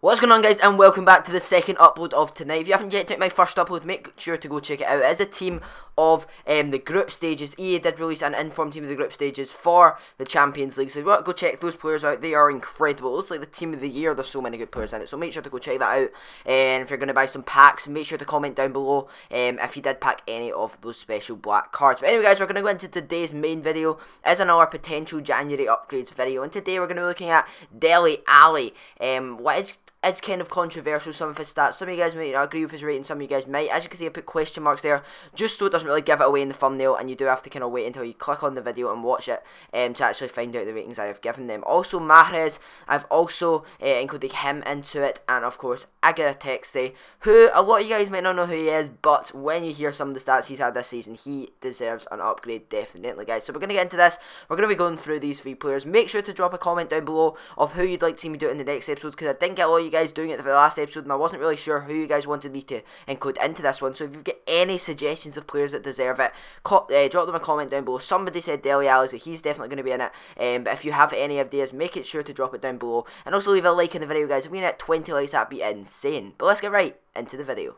What's going on, guys, and welcome back to the second upload of tonight. If you haven't yet checked my first upload, make sure to go check it out. It is a team of the group stages. EA did release an informed team of the group stages for the Champions League, so if you want to go check those players out, they are incredible. It looks like the team of the year. There's so many good players in it, so make sure to go check that out. And if you're going to buy some packs, make sure to comment down below if you did pack any of those special black cards. But anyway, guys, we're going to go into today's main video as another potential January upgrades video, and today we're going to be looking at Dele Alli. What is it's kind of controversial, some of his stats. Some of you guys might not agree with his rating, some of you guys might. As you can see, I put question marks there, just so it doesn't really give it away in the thumbnail, and you do have to kind of wait until you click on the video and watch it to actually find out the ratings I have given them. Also, Mahrez, I've also included him into it, and of course, Agirretxe, who a lot of you guys might not know who he is, but when you hear some of the stats he's had this season, he deserves an upgrade, definitely, guys. So we're going to get into this. We're going to be going through these three players. Make sure to drop a comment down below of who you'd like to see me do it in the next episode, because I didn't get a lot of you guys doing it for the last episode, and I wasn't really sure who you guys wanted me to include into this one. So if you've got any suggestions of players that deserve it, drop them a comment down below. Somebody said Dele Alli, so he's definitely going to be in it, but if you have any ideas, make it sure to drop it down below, and also leave a like in the video, guys. If we hit 20 likes, that'd be insane. But let's get right into the video.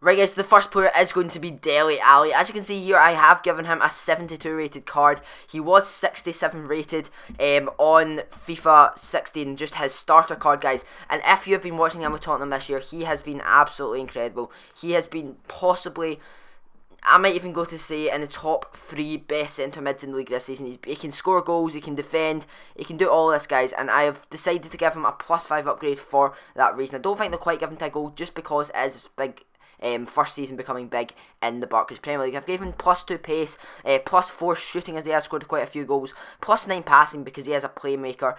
Right, guys, the first player is going to be Dele Alli. As you can see here, I have given him a 72 rated card. He was 67 rated on FIFA 16, just his starter card, guys. And if you have been watching him with Tottenham this year, he has been absolutely incredible. He has been possibly, I might even go to say, in the top 3 best centre mids in the league this season. He can score goals, he can defend, he can do all this, guys, and I have decided to give him a +5 upgrade for that reason. I don't think they'll quite give him to a goal, just because it is big. First season becoming big in the Barclays Premier League. I've given him +2 pace, +4 shooting, as he has scored quite a few goals, +9 passing because he is a playmaker,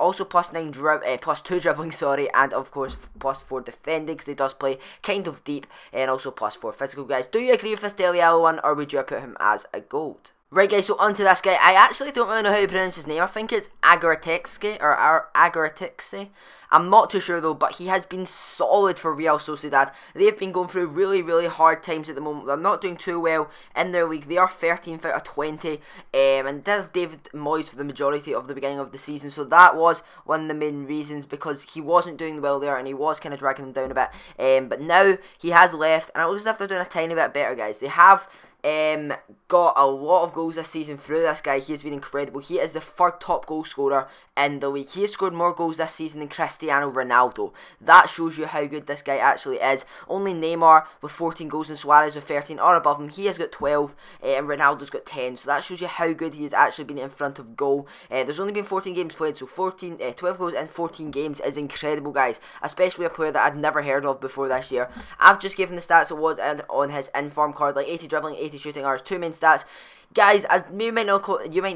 also +2 dribbling, sorry, and of course +4 defending because he does play kind of deep, and also +4 physical, guys. Do you agree with this Dele Alli one, or would you have put him as a gold? Right, guys, so onto this guy. I actually don't really know how you pronounce his name. I think it's Agirretxe, or Agirretxe. I'm not too sure, though, but he has been solid for Real Sociedad. They've been going through really, really hard times at the moment. They're not doing too well in their league. They are 13th out of 20, and did have David Moyes for the majority of the beginning of the season, so that was one of the main reasons, because he wasn't doing well there, and he was kind of dragging them down a bit, but now he has left, and it looks as if they're doing a tiny bit better, guys. They have got a lot of goals this season through this guy. He has been incredible. He is the 3rd top goal scorer in the league. He has scored more goals this season than Cristiano Ronaldo. That shows you how good this guy actually is. Only Neymar with 14 goals and Suarez with 13 are above him. He has got 12 and Ronaldo's got 10, so that shows you how good he has actually been in front of goal. There's only been 14 games played, so 12 goals in 14 games is incredible, guys, especially a player that I'd never heard of before this year. I've just given the stats it was on his inform card, like 80 dribbling, 80 shooting are his 2 main stats. Guys, you might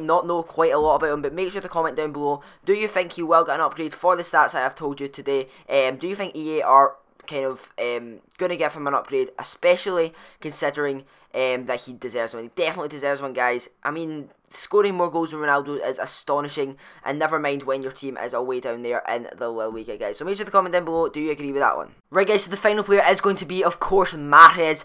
not know quite a lot about him, but make sure to comment down below. Do you think he will get an upgrade for the stats I have told you today? Do you think EA are kind of going to give him an upgrade, especially considering that he deserves one? He definitely deserves one, guys. I mean, scoring more goals than Ronaldo is astonishing, and never mind when your team is all way down there in the La Liga, guys. So make sure to comment down below, do you agree with that one? Right, guys, so the final player is going to be, of course, Mahrez.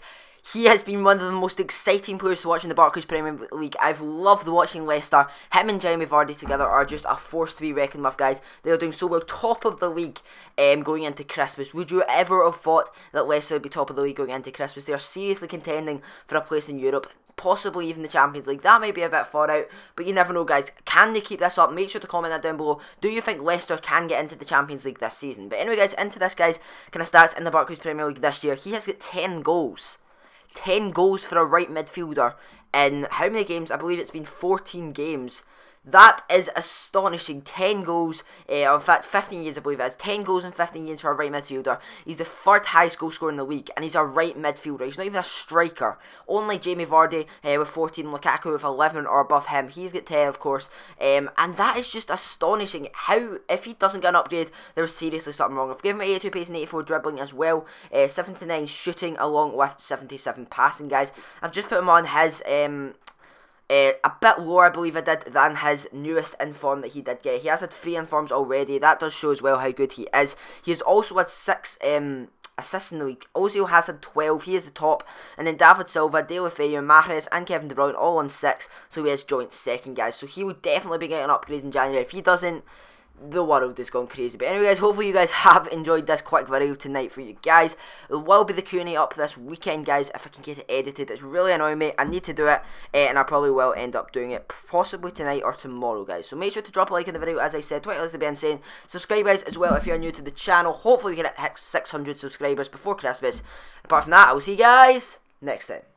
He has been one of the most exciting players to watch in the Barclays Premier League. I've loved watching Leicester. Him and Jamie Vardy together are just a force to be reckoned with, guys. They are doing so well, top of the league going into Christmas. Would you ever have thought that Leicester would be top of the league going into Christmas? They are seriously contending for a place in Europe, possibly even the Champions League. That might be a bit far out, but you never know, guys. Can they keep this up? Make sure to comment that down below. Do you think Leicester can get into the Champions League this season? But anyway, guys, into this guy's kind of stats in the Barclays Premier League this year. He has got 10 goals. 10 goals for a right midfielder in how many games? I believe it's been 14 games. That is astonishing. 10 goals, in fact 15 games I believe it is. 10 goals in 15 games for a right midfielder. He's the 3rd highest goal scorer in the league, and he's a right midfielder. He's not even a striker. Only Jamie Vardy with 14, Lukaku with 11 or above him. He's got 10, of course, and that is just astonishing. How, if he doesn't get an upgrade, there's seriously something wrong. I've given him 82 pace and 84 dribbling as well, 79 shooting along with 77 passing, guys. I've just put him on his a bit lower, I believe I did, than his newest inform that he did get. He has had 3 informs already. That does show as well how good he is. He has also had 6 assists in the league. Ozil has had 12. He is the top. And then David Silva, Dele Alli, Mahrez and Kevin De Bruyne all on 6. So he is joint 2nd, guys. So he would definitely be getting an upgrade in January. If he doesn't, the world has gone crazy. But anyway guys, hopefully you guys have enjoyed this quick video tonight for you guys. There will be the Q&A up this weekend guys, if I can get it edited. It's really annoying me, I need to do it, and I probably will end up doing it possibly tonight or tomorrow guys. So make sure to drop a like in the video, as I said, Twitter is to be insane, subscribe guys as well if you're new to the channel. Hopefully we can hit 600 subscribers before Christmas. Apart from that, I will see you guys next time.